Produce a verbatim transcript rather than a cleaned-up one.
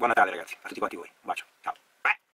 Buona Natale ragazzi, a tutti quanti voi. Un bacio, ciao.